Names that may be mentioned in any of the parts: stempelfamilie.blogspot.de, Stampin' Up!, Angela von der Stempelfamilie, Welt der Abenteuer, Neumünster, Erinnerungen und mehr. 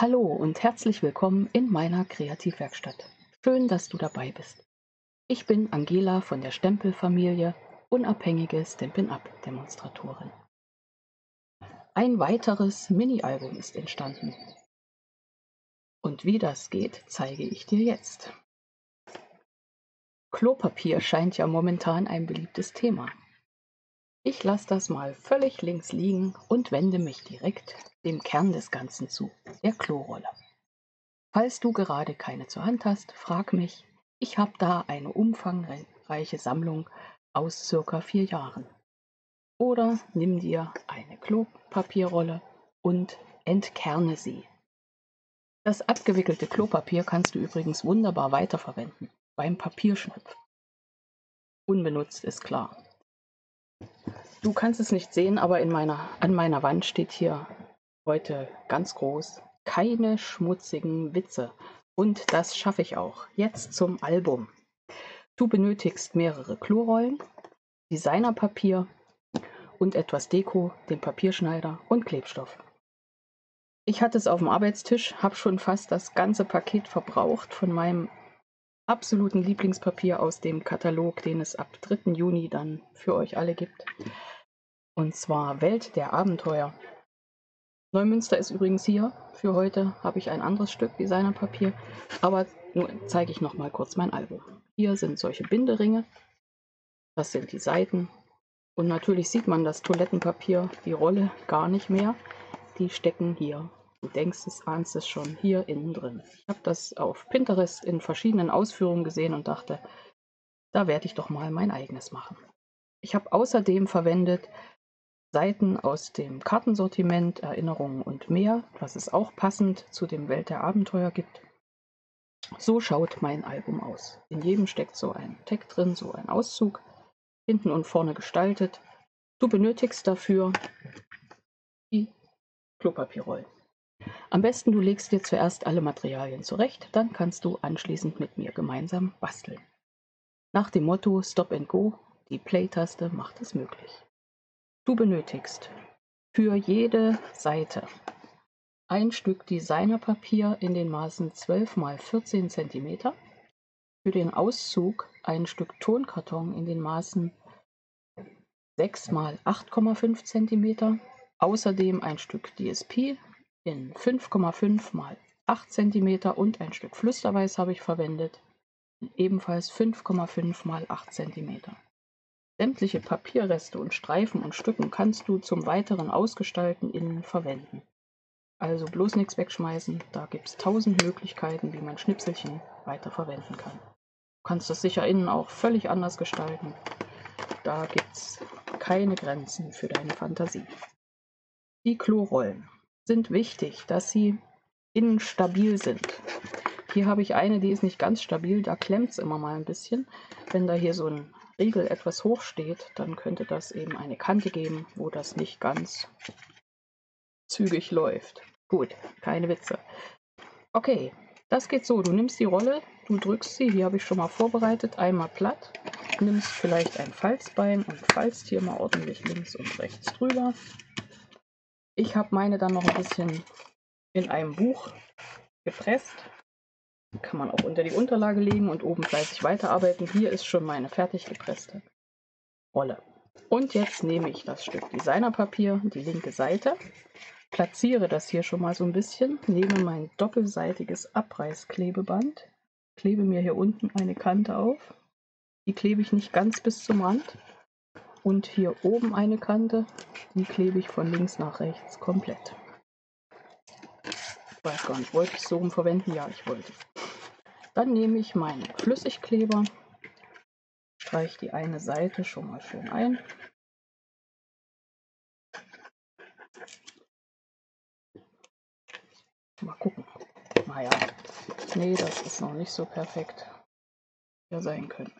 Hallo und herzlich willkommen in meiner Kreativwerkstatt. Schön, dass du dabei bist. Ich bin Angela von der Stempelfamilie, unabhängige Stampin' Up! Demonstratorin. Ein weiteres Mini-Album ist entstanden. Und wie das geht, zeige ich dir jetzt. Klopapier scheint ja momentan ein beliebtes Thema. Ich lasse das mal völlig links liegen und wende mich direkt dem Kern des Ganzen zu, der Klorolle. Falls du gerade keine zur Hand hast, frag mich. Ich habe da eine umfangreiche Sammlung aus circa 4 Jahren. Oder nimm dir eine Klopapierrolle und entkerne sie. Das abgewickelte Klopapier kannst du übrigens wunderbar weiterverwenden, beim Papierschnupf. Unbenutzt ist klar. Du kannst es nicht sehen, aber an meiner Wand steht hier heute ganz groß: keine schmutzigen Witze. Und das schaffe ich auch. Jetzt zum Album. Du benötigst mehrere Klorollen, Designerpapier und etwas Deko, den Papierschneider und Klebstoff. Ich hatte es auf dem Arbeitstisch, habe schon fast das ganze Paket verbraucht von meinem absoluten Lieblingspapier aus dem Katalog, den es ab 3. Juni dann für euch alle gibt. Und zwar Welt der Abenteuer. Neumünster ist übrigens hier. Für heute habe ich ein anderes Stück Designerpapier, aber nun zeige ich noch mal kurz mein Album. Hier sind solche Binderinge, das sind die Seiten und natürlich sieht man das Toilettenpapier, die Rolle gar nicht mehr. Die stecken hier. Du denkst es, ahnst es schon, hier innen drin. Ich habe das auf Pinterest in verschiedenen Ausführungen gesehen und dachte, da werde ich doch mal mein eigenes machen. Ich habe außerdem verwendet Seiten aus dem Kartensortiment, Erinnerungen und mehr, was es auch passend zu dem Welt der Abenteuer gibt. So schaut mein Album aus. In jedem steckt so ein Tag drin, so ein Auszug, hinten und vorne gestaltet. Du benötigst dafür die Klopapierrollen. Am besten du legst dir zuerst alle Materialien zurecht, dann kannst du anschließend mit mir gemeinsam basteln. Nach dem Motto Stop and Go, die Play-Taste macht es möglich. Du benötigst für jede Seite ein Stück Designerpapier in den Maßen 12 x 14 cm, für den Auszug ein Stück Tonkarton in den Maßen 6 x 8,5 cm, außerdem ein Stück DSP in 5,5 x 8 cm und ein Stück Flüsterweiß habe ich verwendet, ebenfalls 5,5 x 8 cm. Sämtliche Papierreste und Streifen und Stücken kannst du zum weiteren Ausgestalten innen verwenden. Also bloß nichts wegschmeißen, da gibt es 1000 Möglichkeiten, wie man Schnipselchen weiterverwenden kann. Du kannst das sicher innen auch völlig anders gestalten. Da gibt es keine Grenzen für deine Fantasie. Die Klorollen sind wichtig, dass sie innen stabil sind. Hier habe ich eine, die ist nicht ganz stabil, da klemmt es immer mal ein bisschen. Wenn da hier so ein Riegel etwas hoch steht, dann könnte das eben eine Kante geben, wo das nicht ganz zügig läuft. Gut, keine Witze. Okay, das geht so. Du nimmst die Rolle, du drückst sie, hier habe ich schon mal vorbereitet, einmal platt, nimmst vielleicht ein Falzbein und falzt hier mal ordentlich links und rechts drüber. Ich habe meine dann noch ein bisschen in einem Buch gepresst. Kann man auch unter die Unterlage legen und oben fleißig weiterarbeiten. Hier ist schon meine fertig gepresste Rolle. Und jetzt nehme ich das Stück Designerpapier, die linke Seite, platziere das hier schon mal so ein bisschen, nehme mein doppelseitiges Abreißklebeband, klebe mir hier unten eine Kante auf. Die klebe ich nicht ganz bis zum Rand. Und hier oben eine Kante, die klebe ich von links nach rechts komplett. Ich weiß gar nicht, wollte ich es so rum verwenden? Ja, ich wollte. Dann nehme ich meinen Flüssigkleber, streiche die eine Seite schon mal schön ein. Mal gucken. Naja, nee, das ist noch nicht so perfekt, ja sein können.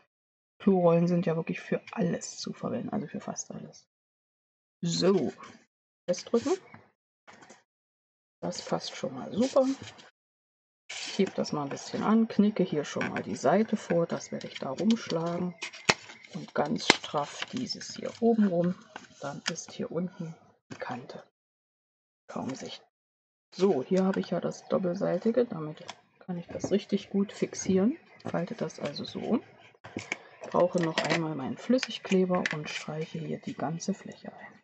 Klorollen sind ja wirklich für alles zu verwenden, also für fast alles. So, festdrücken. Das passt schon mal super. Ich hebe das mal ein bisschen an, knicke hier schon mal die Seite vor, das werde ich da rumschlagen und ganz straff dieses hier oben rum, dann ist hier unten die Kante kaum sichtbar. So, hier habe ich ja das doppelseitige, damit kann ich das richtig gut fixieren. Falte das also so um. Brauche noch einmal meinen Flüssigkleber und streiche hier die ganze Fläche ein.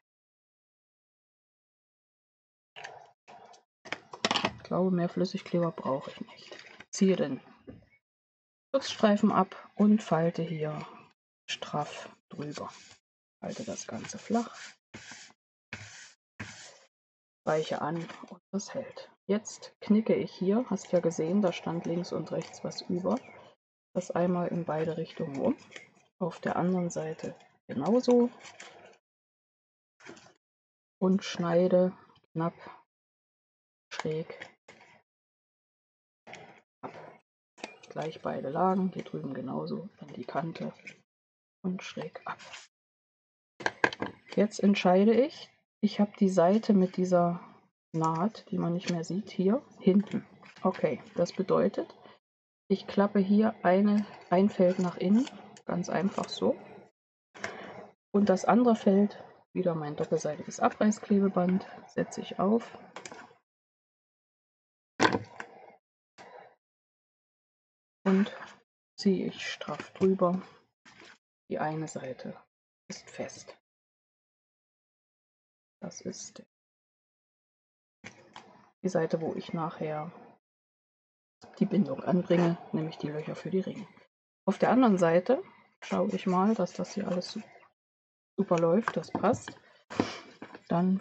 Ich glaube, mehr Flüssigkleber brauche ich nicht. Ziehe den Schutzstreifen ab und falte hier straff drüber. Falte das Ganze flach. Weiche an und das hält. Jetzt knicke ich hier, hast ja gesehen, da stand links und rechts was über. Das einmal in beide Richtungen um. Auf der anderen Seite genauso. Und schneide knapp schräg ab. Gleich beide Lagen, hier drüben genauso, an die Kante und schräg ab. Jetzt entscheide ich, ich habe die Seite mit dieser Naht, die man nicht mehr sieht, hier hinten. Okay, das bedeutet, ich klappe hier ein Feld nach innen, ganz einfach so. Und das andere Feld, wieder mein doppelseitiges Abreißklebeband, setze ich auf. Und ziehe ich straff drüber. Die eine Seite ist fest. Das ist die Seite, wo ich nachher die Bindung anbringe, nämlich die Löcher für die Ringe. Auf der anderen Seite schaue ich mal, dass das hier alles super läuft, das passt. Dann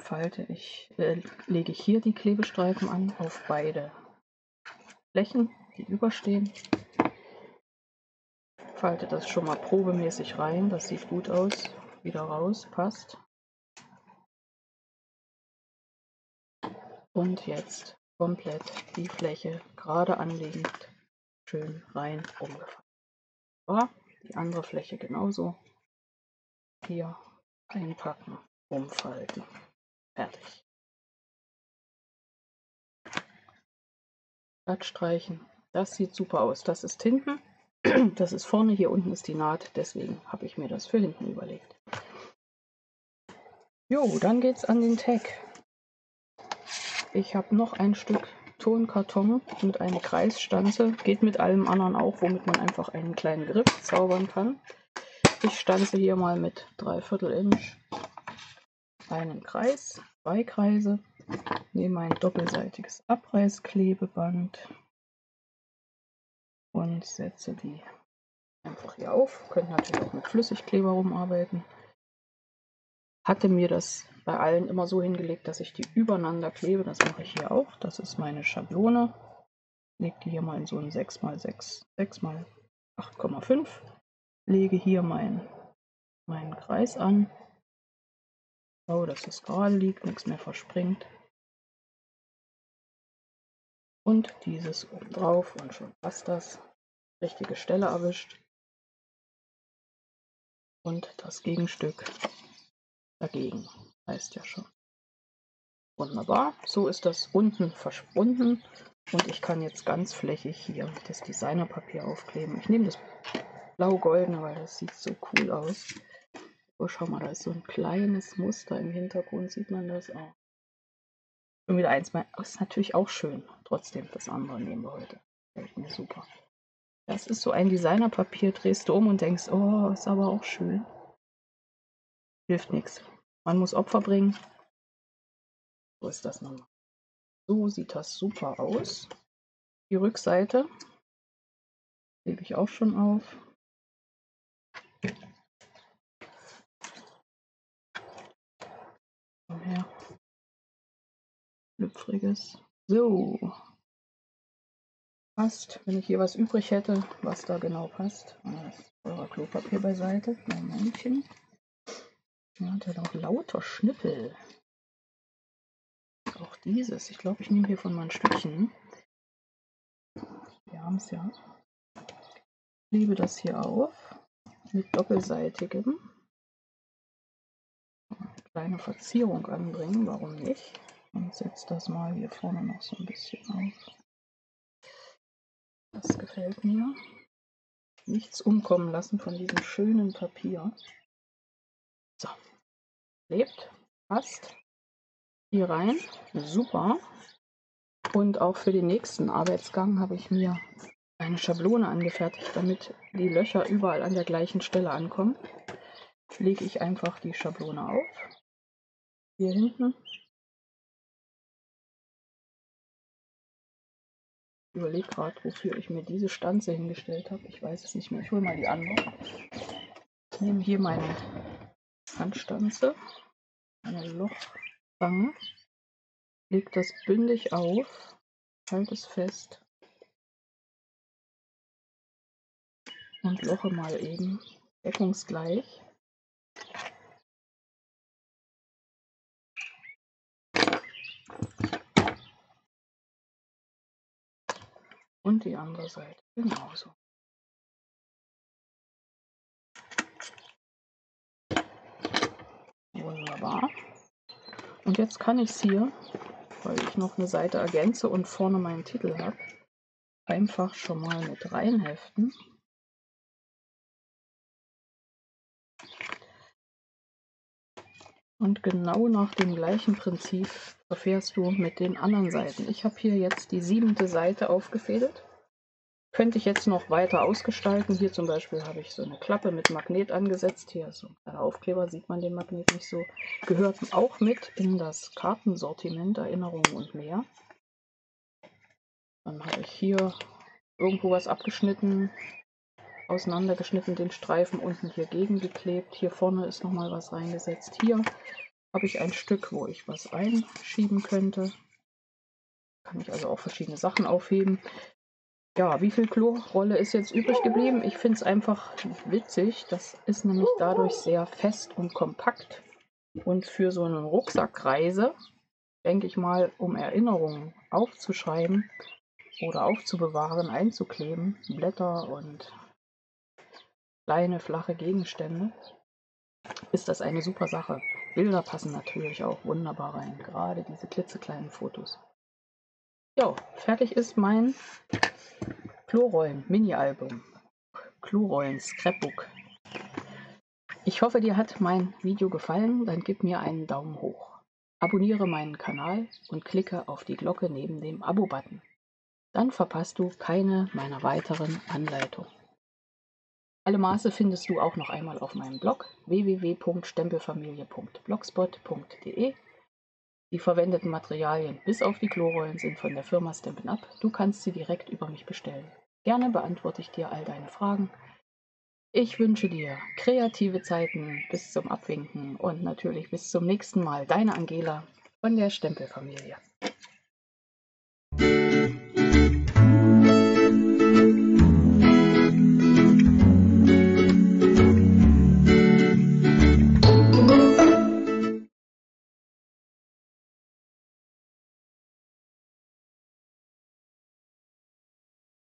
lege ich hier die Klebestreifen an auf beide Flächen, die überstehen. Falte das schon mal probemäßig rein, das sieht gut aus. Wieder raus, passt. Und jetzt komplett die Fläche gerade anliegend schön rein umgefahren. Aber die andere Fläche genauso. Hier einpacken, umfalten. Fertig. Glatt streichen. Das sieht super aus. Das ist hinten, das ist vorne, hier unten ist die Naht. Deswegen habe ich mir das für hinten überlegt. Jo, dann geht's an den Tag. Ich habe noch ein Stück Tonkarton und eine Kreisstanze. Geht mit allem anderen auch, womit man einfach einen kleinen Griff zaubern kann. Ich stanze hier mal mit 3/4 Inch einen Kreis, 2 Kreise. Nehme ein doppelseitiges Abreißklebeband und setze die einfach hier auf. Könnt natürlich auch mit Flüssigkleber rumarbeiten. Hatte mir das bei allen immer so hingelegt, dass ich die übereinander klebe. Das mache ich hier auch. Das ist meine Schablone. Lege die hier mal in so ein 6x6, 6x8,5. Lege hier meinen Kreis an. Schau, dass es gerade liegt, nichts mehr verspringt. Und dieses oben drauf und schon passt das. Richtige Stelle erwischt. Und das Gegenstück dagegen, heißt ja schon. Wunderbar, so ist das unten verschwunden und ich kann jetzt ganz flächig hier das Designerpapier aufkleben. Ich nehme das blau-goldene, weil das sieht so cool aus. Oh, schau mal, da ist so ein kleines Muster im Hintergrund, sieht man das auch. Und wieder eins, mal ist natürlich auch schön, trotzdem das andere nehmen wir heute. Fällt mir super. Das ist so ein Designerpapier, drehst du um und denkst, oh, ist aber auch schön. Hilft nichts. Man muss Opfer bringen. So ist das nochmal. So sieht das super aus. Die Rückseite klebe ich auch schon auf. Komm her. Schlüpfriges. So. Passt. Wenn ich hier was übrig hätte, was da genau passt. Euer Klopapier beiseite. Momentchen. Ja, hat ja noch lauter Schnippel. Auch dieses. Ich glaube, ich nehme hiervon mal ein Stückchen. Wir haben es ja. Ich klebe das hier auf mit doppelseitigem. Eine kleine Verzierung anbringen, warum nicht? Und setze das mal hier vorne noch so ein bisschen auf. Das gefällt mir. Nichts umkommen lassen von diesem schönen Papier. So, lebt, passt, hier rein, super, Und auch für den nächsten Arbeitsgang habe ich mir eine Schablone angefertigt, damit die Löcher überall an der gleichen Stelle ankommen. Lege ich einfach die Schablone auf. Hier hinten. Ich überlege gerade, wofür ich mir diese Stanze hingestellt habe. Ich weiß es nicht mehr. Ich hole mal die andere. Ich nehme hier meine Handstanze, eine Lochstange, lege das bündig auf, halte es fest und loche mal eben deckungsgleich. Und die andere Seite genauso. Wunderbar. Und jetzt kann ich es hier, weil ich noch eine Seite ergänze und vorne meinen Titel habe, einfach schon mal mit reinheften. Und genau nach dem gleichen Prinzip verfährst du mit den anderen Seiten. Ich habe hier jetzt die 7. Seite aufgefädelt. Könnte ich jetzt noch weiter ausgestalten. Hier zum Beispiel habe ich so eine Klappe mit Magnet angesetzt. Hier ist so ein kleiner Aufkleber, sieht man den Magnet nicht so. Gehört auch mit in das Kartensortiment, Erinnerungen und mehr. Dann habe ich hier irgendwo was abgeschnitten, auseinandergeschnitten, den Streifen unten hier gegengeklebt. Hier vorne ist nochmal was reingesetzt. Hier habe ich ein Stück, wo ich was einschieben könnte. Kann ich also auch verschiedene Sachen aufheben. Ja, wie viel Klorolle ist jetzt übrig geblieben? Ich finde es einfach witzig. Das ist nämlich dadurch sehr fest und kompakt. Und für so eine Rucksackreise, denke ich mal, um Erinnerungen aufzuschreiben oder aufzubewahren, einzukleben, Blätter und kleine, flache Gegenstände, ist das eine super Sache. Bilder passen natürlich auch wunderbar rein, gerade diese klitzekleinen Fotos. Jo, fertig ist mein Klorollen-Mini-Album, Klorollen-Scrapbook. Ich hoffe, dir hat mein Video gefallen, dann gib mir einen Daumen hoch. Abonniere meinen Kanal und klicke auf die Glocke neben dem Abo-Button. Dann verpasst du keine meiner weiteren Anleitungen. Alle Maße findest du auch noch einmal auf meinem Blog www.stempelfamilie.blogspot.de. Die verwendeten Materialien bis auf die Klorollen sind von der Firma Stampin' Up. Du kannst sie direkt über mich bestellen. Gerne beantworte ich dir all deine Fragen. Ich wünsche dir kreative Zeiten bis zum Abwinken und natürlich bis zum nächsten Mal. Deine Angela von der Stempelfamilie.